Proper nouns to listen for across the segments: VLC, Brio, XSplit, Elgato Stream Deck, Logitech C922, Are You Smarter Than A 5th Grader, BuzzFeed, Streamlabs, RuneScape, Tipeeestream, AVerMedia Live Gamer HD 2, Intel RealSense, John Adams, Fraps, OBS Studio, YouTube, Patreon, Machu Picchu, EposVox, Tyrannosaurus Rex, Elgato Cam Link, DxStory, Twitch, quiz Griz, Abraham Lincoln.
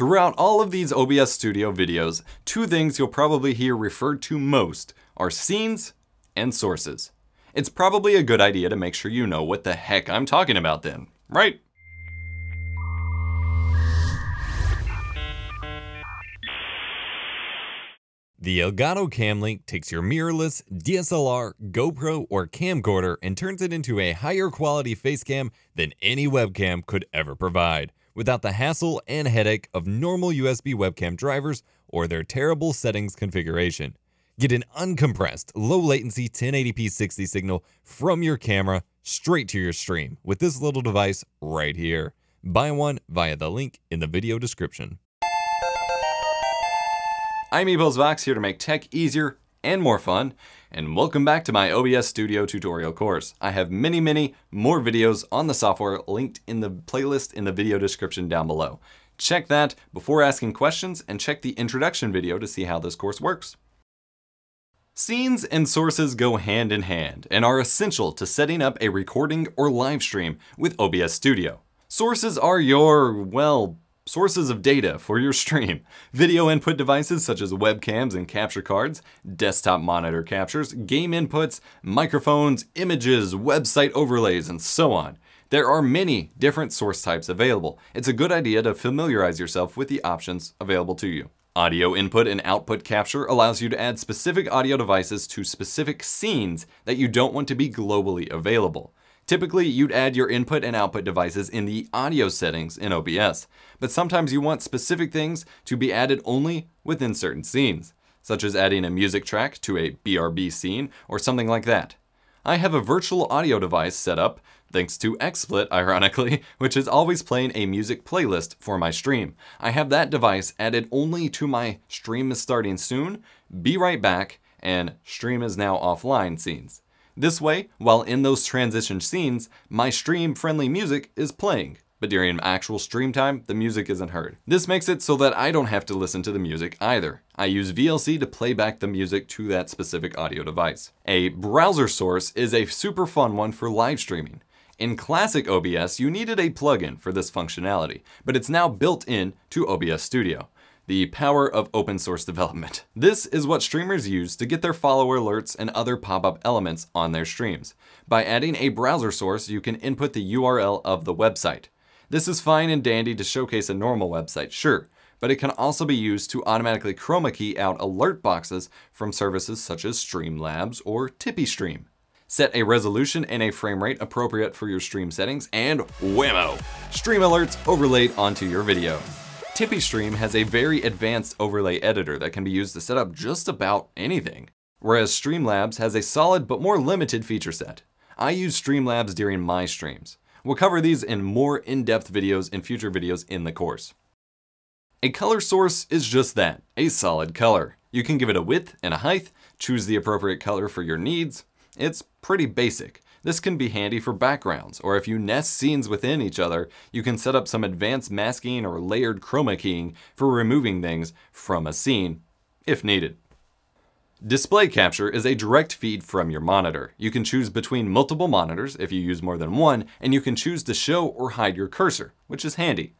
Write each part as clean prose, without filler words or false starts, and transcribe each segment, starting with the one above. Throughout all of these OBS Studio videos, two things you'll probably hear referred to most are scenes and sources. It's probably a good idea to make sure you know what the heck I'm talking about then, right? The Elgato Cam Link takes your mirrorless DSLR, GoPro, or camcorder and turns it into a higher quality facecam than any webcam could ever provide, without the hassle and headache of normal USB webcam drivers or their terrible settings configuration. Get an uncompressed, low-latency 1080p 60 signal from your camera straight to your stream with this little device right here. Buy one via the link in the video description. I'm EposVox, here to make tech easier and more fun, and welcome back to my OBS Studio tutorial course. I have many more videos on the software linked in the playlist in the video description down below. Check that before asking questions, and check the introduction video to see how this course works. Scenes and sources go hand in hand and are essential to setting up a recording or live stream with OBS Studio. Sources are your, well, sources of data for your stream. Video input devices such as webcams and capture cards, desktop monitor captures, game inputs, microphones, images, website overlays, and so on. There are many different source types available. It's a good idea to familiarize yourself with the options available to you. Audio input and output capture allows you to add specific audio devices to specific scenes that you don't want to be globally available. Typically, you'd add your input and output devices in the audio settings in OBS, but sometimes you want specific things to be added only within certain scenes, such as adding a music track to a BRB scene or something like that. I have a virtual audio device set up, thanks to XSplit, ironically, which is always playing a music playlist for my stream. I have that device added only to my "stream is starting soon," "be right back," and "stream is now offline" scenes. This way, while in those transition scenes, my stream-friendly music is playing, but during actual stream time, the music isn't heard. This makes it so that I don't have to listen to the music either. I use VLC to play back the music to that specific audio device. A browser source is a super fun one for live streaming. In classic OBS, you needed a plugin for this functionality, but it's now built in to OBS Studio. The power of open source development. This is what streamers use to get their follower alerts and other pop-up elements on their streams. By adding a browser source, you can input the URL of the website. This is fine and dandy to showcase a normal website, sure, but it can also be used to automatically chroma key out alert boxes from services such as Streamlabs or Tipeeestream. Set a resolution and a frame rate appropriate for your stream settings, and whammo! Stream alerts overlaid onto your video. Tipeeestream has a very advanced overlay editor that can be used to set up just about anything, whereas Streamlabs has a solid but more limited feature set. I use Streamlabs during my streams. We'll cover these in more in-depth videos in future videos in the course. A color source is just that, a solid color. You can give it a width and a height, choose the appropriate color for your needs. It's pretty basic. This can be handy for backgrounds, or if you nest scenes within each other, you can set up some advanced masking or layered chroma keying for removing things from a scene, if needed. Display capture is a direct feed from your monitor. You can choose between multiple monitors if you use more than one, and you can choose to show or hide your cursor, which is handy.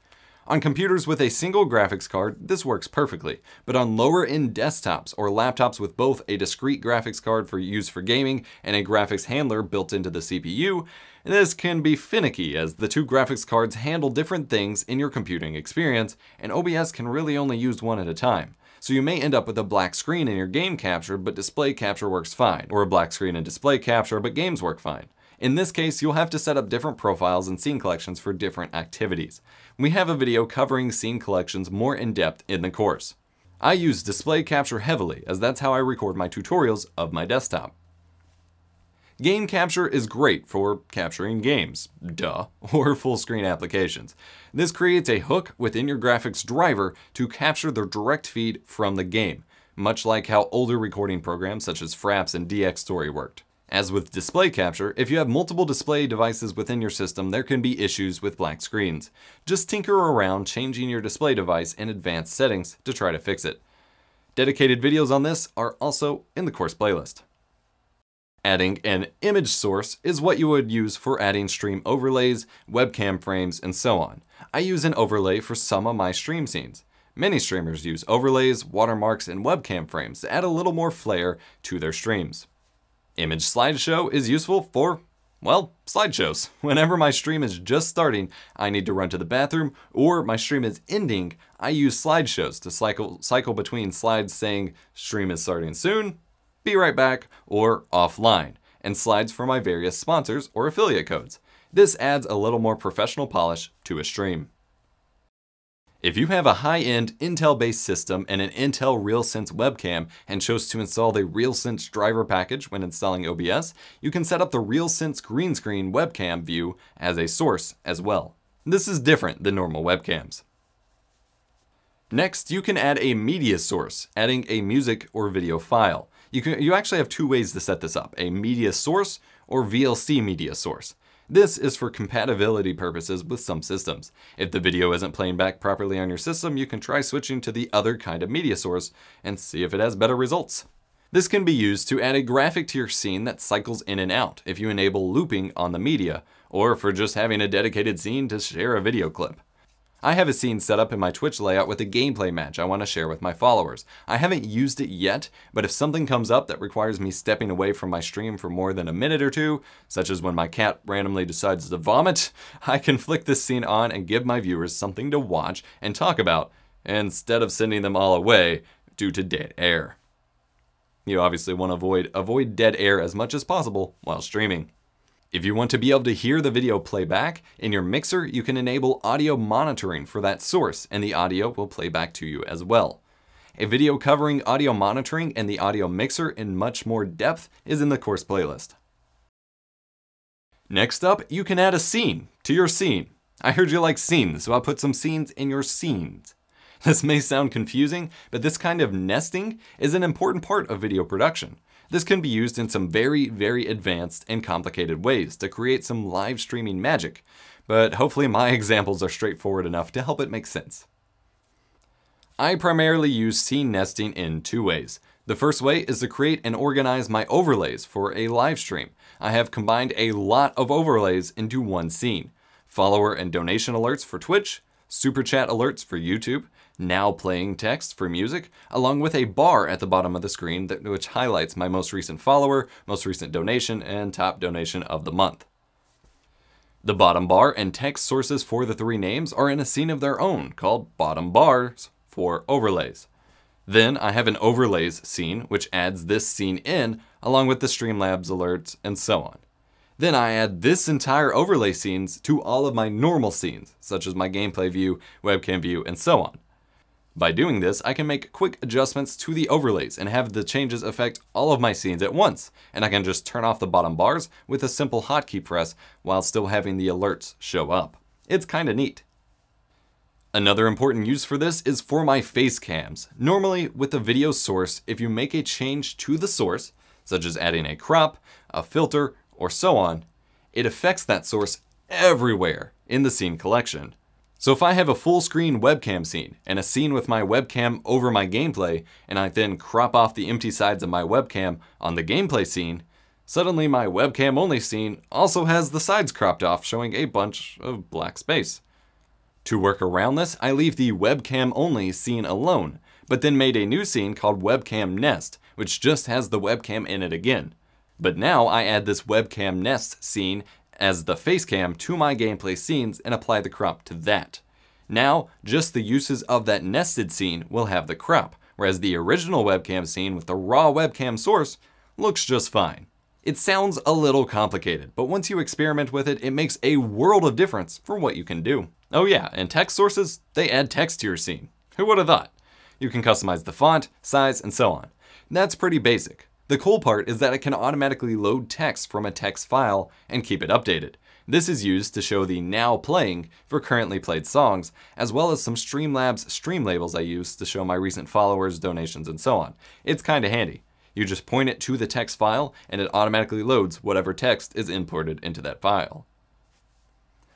On computers with a single graphics card, this works perfectly, but on lower-end desktops or laptops with both a discrete graphics card for use for gaming and a graphics handler built into the CPU, this can be finicky as the two graphics cards handle different things in your computing experience, and OBS can really only use one at a time. So you may end up with a black screen in your game capture, but display capture works fine, or a black screen in display capture, but games work fine. In this case, you'll have to set up different profiles and scene collections for different activities. We have a video covering scene collections more in depth in the course. I use display capture heavily, as that's how I record my tutorials of my desktop. Game capture is great for capturing games, duh, or full screen applications. This creates a hook within your graphics driver to capture the direct feed from the game, much like how older recording programs such as Fraps and DxStory worked. As with display capture, if you have multiple display devices within your system, there can be issues with black screens. Just tinker around changing your display device in advanced settings to try to fix it. Dedicated videos on this are also in the course playlist. Adding an image source is what you would use for adding stream overlays, webcam frames, and so on. I use an overlay for some of my stream scenes. Many streamers use overlays, watermarks, and webcam frames to add a little more flair to their streams. Image slideshow is useful for, well, slideshows. Whenever my stream is just starting, I need to run to the bathroom, or my stream is ending, I use slideshows to cycle between slides saying, stream is starting soon, be right back, or offline, and slides for my various sponsors or affiliate codes. This adds a little more professional polish to a stream. If you have a high-end Intel-based system and an Intel RealSense webcam and chose to install the RealSense driver package when installing OBS, you can set up the RealSense green screen webcam view as a source as well. This is different than normal webcams. Next, you can add a media source, adding a music or video file. You actually have two ways to set this up, a media source or VLC media source. This is for compatibility purposes with some systems. If the video isn't playing back properly on your system, you can try switching to the other kind of media source and see if it has better results. This can be used to add a graphic to your scene that cycles in and out if you enable looping on the media, or for just having a dedicated scene to share a video clip. I have a scene set up in my Twitch layout with a gameplay match I want to share with my followers. I haven't used it yet, but if something comes up that requires me stepping away from my stream for more than a minute or two, such as when my cat randomly decides to vomit, I can flick this scene on and give my viewers something to watch and talk about, instead of sending them all away due to dead air. You obviously want to avoid dead air as much as possible while streaming. If you want to be able to hear the video playback, in your mixer you can enable audio monitoring for that source and the audio will play back to you as well. A video covering audio monitoring and the audio mixer in much more depth is in the course playlist. Next up, you can add a scene to your scene. I heard you like scenes, so I'll put some scenes in your scenes. This may sound confusing, but this kind of nesting is an important part of video production. This can be used in some very advanced and complicated ways to create some live streaming magic, but hopefully my examples are straightforward enough to help it make sense. I primarily use scene nesting in two ways. The first way is to create and organize my overlays for a live stream. I have combined a lot of overlays into one scene. Follower and donation alerts for Twitch, super chat alerts for YouTube, now playing text for music, along with a bar at the bottom of the screen which highlights my most recent follower, most recent donation, and top donation of the month. The bottom bar and text sources for the three names are in a scene of their own called bottom bars for overlays. Then I have an overlays scene which adds this scene in along with the Streamlabs alerts and so on. Then I add this entire overlay scenes to all of my normal scenes, such as my gameplay view, webcam view, and so on. By doing this, I can make quick adjustments to the overlays and have the changes affect all of my scenes at once, and I can just turn off the bottom bars with a simple hotkey press while still having the alerts show up. It's kinda neat. Another important use for this is for my face cams. Normally, with a video source, if you make a change to the source, such as adding a crop, a filter, or so on, it affects that source everywhere in the scene collection. So if I have a full screen webcam scene and a scene with my webcam over my gameplay, and I then crop off the empty sides of my webcam on the gameplay scene, suddenly my webcam only scene also has the sides cropped off, showing a bunch of black space. To work around this, I leave the webcam only scene alone, but then made a new scene called webcam nest, which just has the webcam in it again. But now I add this webcam nest scene as the facecam to my gameplay scenes and apply the crop to that. Now, just the uses of that nested scene will have the crop, whereas the original webcam scene with the raw webcam source looks just fine. It sounds a little complicated, but once you experiment with it, it makes a world of difference for what you can do. Oh yeah, and text sources, they add text to your scene. Who would have thought? You can customize the font, size, and so on. That's pretty basic. The cool part is that it can automatically load text from a text file and keep it updated. This is used to show the now playing for currently played songs, as well as some Streamlabs stream labels I use to show my recent followers, donations, and so on. It's kinda handy. You just point it to the text file and it automatically loads whatever text is imported into that file.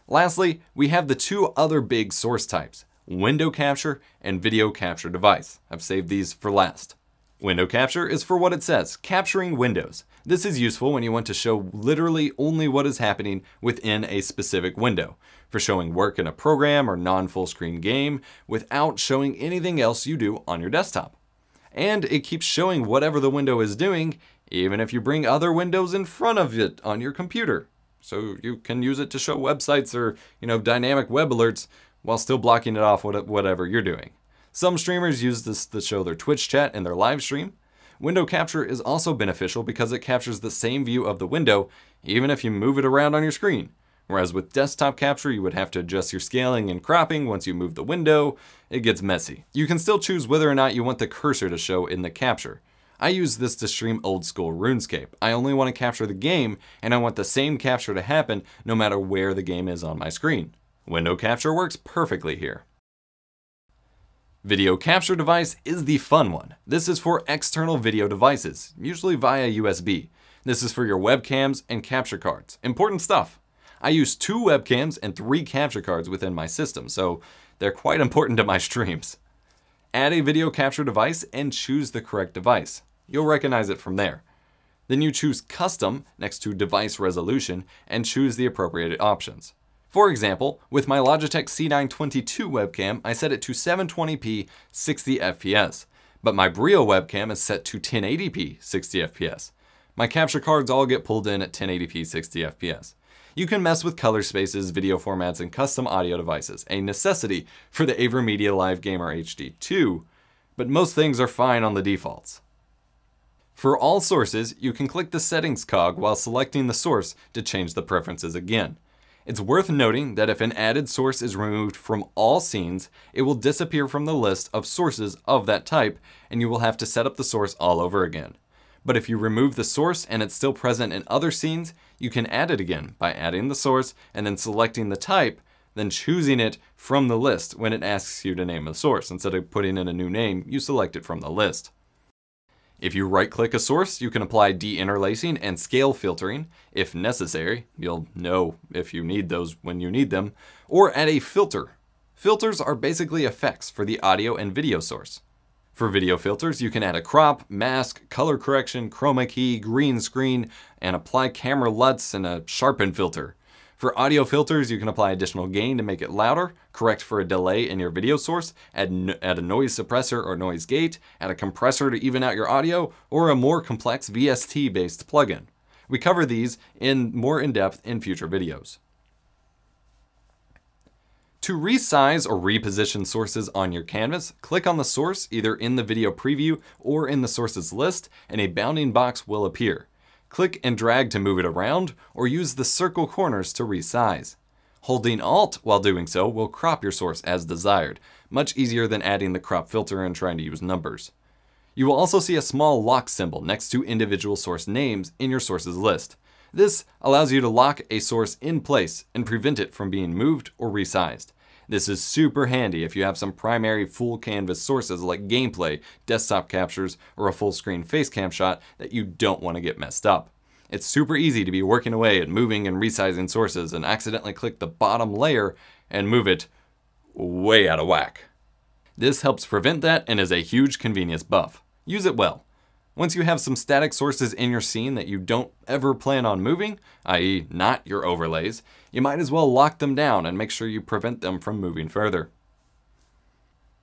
Lastly, we have the two other big source types, window capture and video capture device. I've saved these for last. Window capture is for what it says, capturing windows. This is useful when you want to show literally only what is happening within a specific window. for showing work in a program or non-full screen game without showing anything else you do on your desktop. And it keeps showing whatever the window is doing, even if you bring other windows in front of it on your computer. So you can use it to show websites or, dynamic web alerts while still blocking it off whatever you're doing. Some streamers use this to show their Twitch chat and their live stream. Window capture is also beneficial because it captures the same view of the window, even if you move it around on your screen. Whereas with desktop capture, you would have to adjust your scaling and cropping once you move the window. It gets messy. You can still choose whether or not you want the cursor to show in the capture. I use this to stream old school RuneScape. I only want to capture the game, and I want the same capture to happen no matter where the game is on my screen. Window capture works perfectly here. Video capture device is the fun one. This is for external video devices, usually via USB. This is for your webcams and capture cards. Important stuff. I use 2 webcams and 3 capture cards within my system, so they're quite important to my streams. Add a video capture device and choose the correct device. You'll recognize it from there. Then you choose Custom next to Device Resolution and choose the appropriate options. For example, with my Logitech C922 webcam, I set it to 720p 60fps, but my Brio webcam is set to 1080p 60fps. My capture cards all get pulled in at 1080p 60fps. You can mess with color spaces, video formats, and custom audio devices, a necessity for the AVerMedia Live Gamer HD 2, but most things are fine on the defaults. For all sources, you can click the settings cog while selecting the source to change the preferences again. It's worth noting that if an added source is removed from all scenes, it will disappear from the list of sources of that type, and you will have to set up the source all over again. But if you remove the source and it's still present in other scenes, you can add it again by adding the source and then selecting the type, then choosing it from the list when it asks you to name the source. Instead of putting in a new name, you select it from the list. If you right-click a source, you can apply deinterlacing and scale filtering if necessary. You'll know if you need those when you need them. Or add a filter. Filters are basically effects for the audio and video source. For video filters, you can add a crop, mask, color correction, chroma key, green screen, and apply camera LUTs and a sharpen filter. For audio filters, you can apply additional gain to make it louder, correct for a delay in your video source, add a noise suppressor or noise gate, add a compressor to even out your audio, or a more complex VST-based plugin. We cover these more in depth in future videos. To resize or reposition sources on your canvas, click on the source either in the video preview or in the sources list, and a bounding box will appear. Click and drag to move it around, or use the circle corners to resize. Holding Alt while doing so will crop your source as desired, much easier than adding the crop filter and trying to use numbers. You will also see a small lock symbol next to individual source names in your sources list. This allows you to lock a source in place and prevent it from being moved or resized. This is super handy if you have some primary full canvas sources like gameplay, desktop captures, or a full screen facecam shot that you don't want to get messed up. It's super easy to be working away at moving and resizing sources and accidentally click the bottom layer and move it way out of whack. This helps prevent that and is a huge convenience buff. Use it well. Once you have some static sources in your scene that you don't ever plan on moving, i.e. not your overlays, you might as well lock them down and make sure you prevent them from moving further.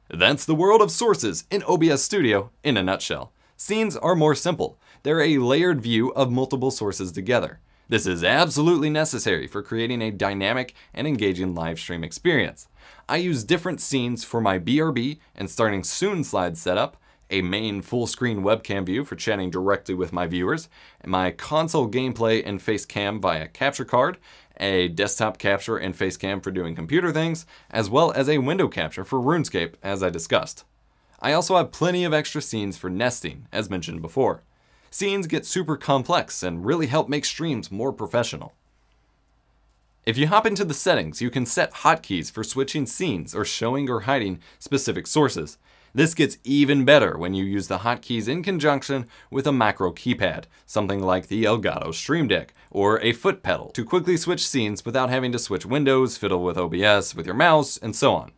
That's the world of sources in OBS Studio in a nutshell. Scenes are more simple. They're a layered view of multiple sources together. This is absolutely necessary for creating a dynamic and engaging live stream experience. I use different scenes for my BRB and starting soon slide setup, a main full screen webcam view for chatting directly with my viewers, my console gameplay and facecam via capture card, a desktop capture and facecam for doing computer things, as well as a window capture for RuneScape as I discussed. I also have plenty of extra scenes for nesting, as mentioned before. Scenes get super complex and really help make streams more professional. If you hop into the settings, you can set hotkeys for switching scenes or showing or hiding specific sources. This gets even better when you use the hotkeys in conjunction with a macro keypad, something like the Elgato Stream Deck, or a foot pedal to quickly switch scenes without having to switch windows, fiddle with OBS with your mouse, and so on.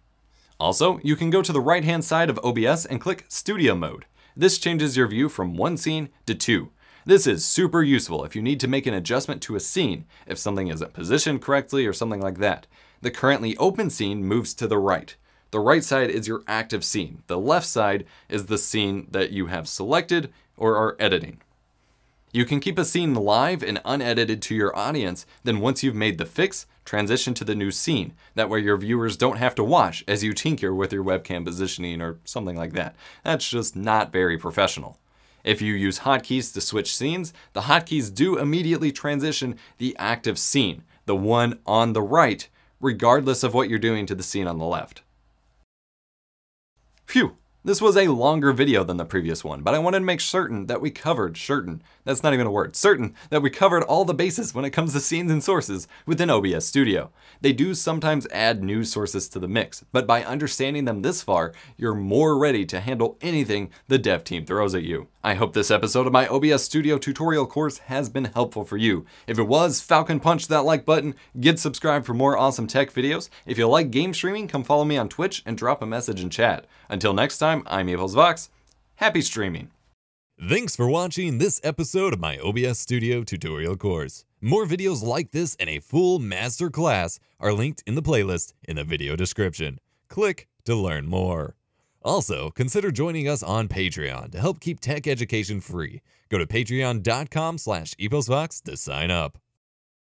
Also, you can go to the right-hand side of OBS and click Studio Mode. This changes your view from one scene to 2. This is super useful if you need to make an adjustment to a scene, if something isn't positioned correctly or something like that. the currently open scene moves to the right. The right side is your active scene. The left side is the scene that you have selected or are editing. You can keep a scene live and unedited to your audience, then once you've made the fix, transition to the new scene. That way your viewers don't have to watch as you tinker with your webcam positioning or something like that. That's just not very professional. If you use hotkeys to switch scenes, the hotkeys do immediately transition the active scene, the one on the right, regardless of what you're doing to the scene on the left. Phew. This was a longer video than the previous one, but I wanted to make certain that we covered certain that we covered all the bases when it comes to scenes and sources within OBS Studio. They do sometimes add new sources to the mix, but by understanding them this far, you're more ready to handle anything the dev team throws at you. I hope this episode of my OBS Studio tutorial course has been helpful for you. If it was, Falcon punch that like button, get subscribed for more awesome tech videos. If you like game streaming, come follow me on Twitch and drop a message in chat. Until next time, I'm EposVox. Happy streaming. Thanks for watching this episode of my OBS Studio tutorial course. More videos like this and a full master class are linked in the playlist in the video description. Click to learn more. Also, consider joining us on Patreon to help keep tech education free. Go to patreon.com/eposvox to sign up.